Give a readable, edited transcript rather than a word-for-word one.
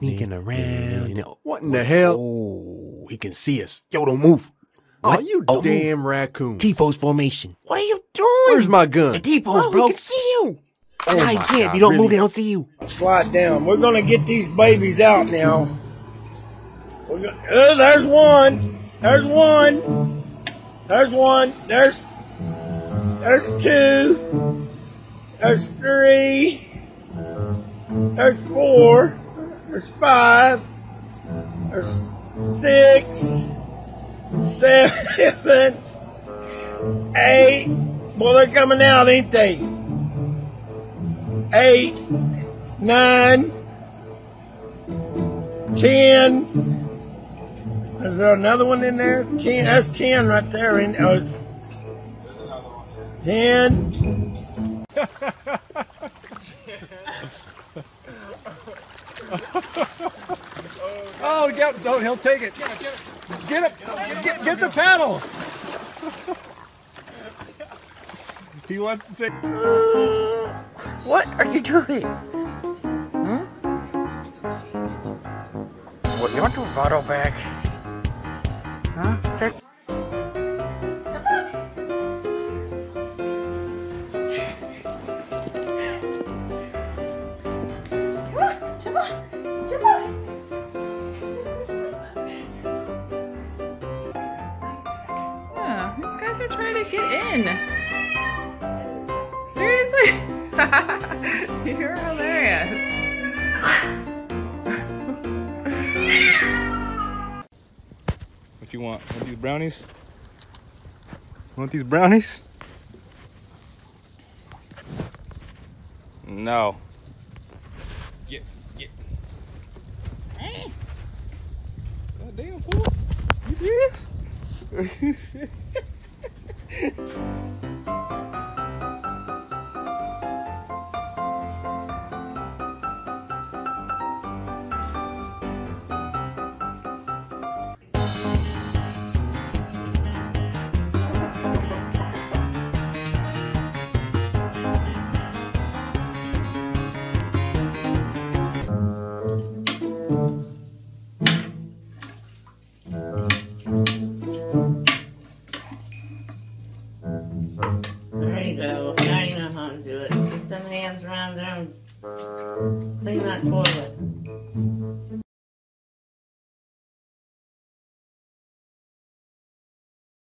sneaking around. What in the hell? Oh, he can see us. Yo, don't move. What? Oh, you damn raccoons. T-pose formation. What are you doing? Where's my gun? The T-pose, bro. He can see you. Oh nah, he can't. If you don't move, they don't see you. Slide down. We're going to get these babies out now. Oh, there's one. There's one. There's one. There's two. There's three. There's four. There's five. There's six. 7, 8. Boy, they're coming out, ain't they? 8, 9, 10. Is there another one in there? 10. That's 10 right there. In 10. Oh, don't, he'll take it. Get up, get the paddle. He wants to take. What are you doing? What, you want to bottle back? Huh? Sir? Are trying to get in. Seriously? You're hilarious. What you want? Want these brownies? Want these brownies? No. Get. Hey. God damn, fool. You serious? Are you serious? Clean that toilet.